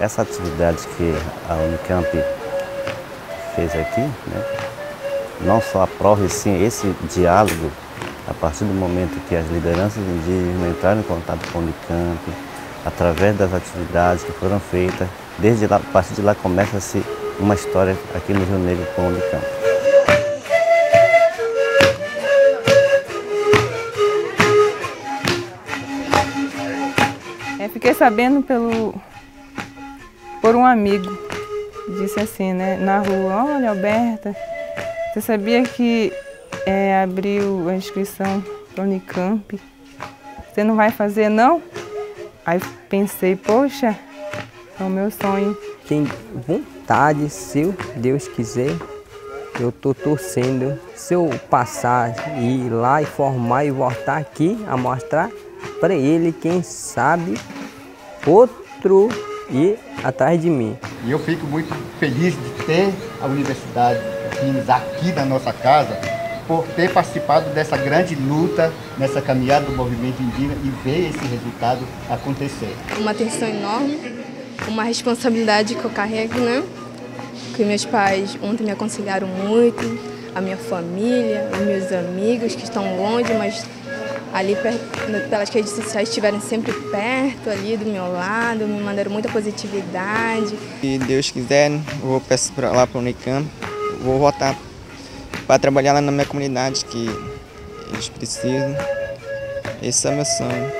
Essa atividade que a Unicamp fez aqui, né, não só a prova, e sim esse diálogo, a partir do momento que as lideranças indígenas entraram em contato com a Unicamp, através das atividades que foram feitas, desde lá, a partir de lá começa-se uma história aqui no Rio Negro com a Unicamp. Eu fiquei sabendo por um amigo, disse assim, né, na rua: olha, Alberta, você sabia que abriu a inscrição para o Unicamp? Você não vai fazer, não? Aí pensei, poxa, é o meu sonho. Tem vontade, se Deus quiser, eu estou torcendo. Se eu passar, ir lá e formar e voltar aqui a mostrar para ele, quem sabe, outro ir atrás de mim. E eu fico muito feliz de ter a Universidade aqui na nossa casa, por ter participado dessa grande luta, nessa caminhada do movimento indígena e ver esse resultado acontecer. Uma atenção enorme, uma responsabilidade que eu carrego, né? Que meus pais ontem me aconselharam muito, a minha família, os meus amigos que estão longe, mas ali pelas redes sociais estiveram sempre perto, ali do meu lado, me mandaram muita positividade. Se Deus quiser, eu vou lá para o Unicamp, vou votar para trabalhar lá na minha comunidade, que eles precisam. Esse é meu sonho.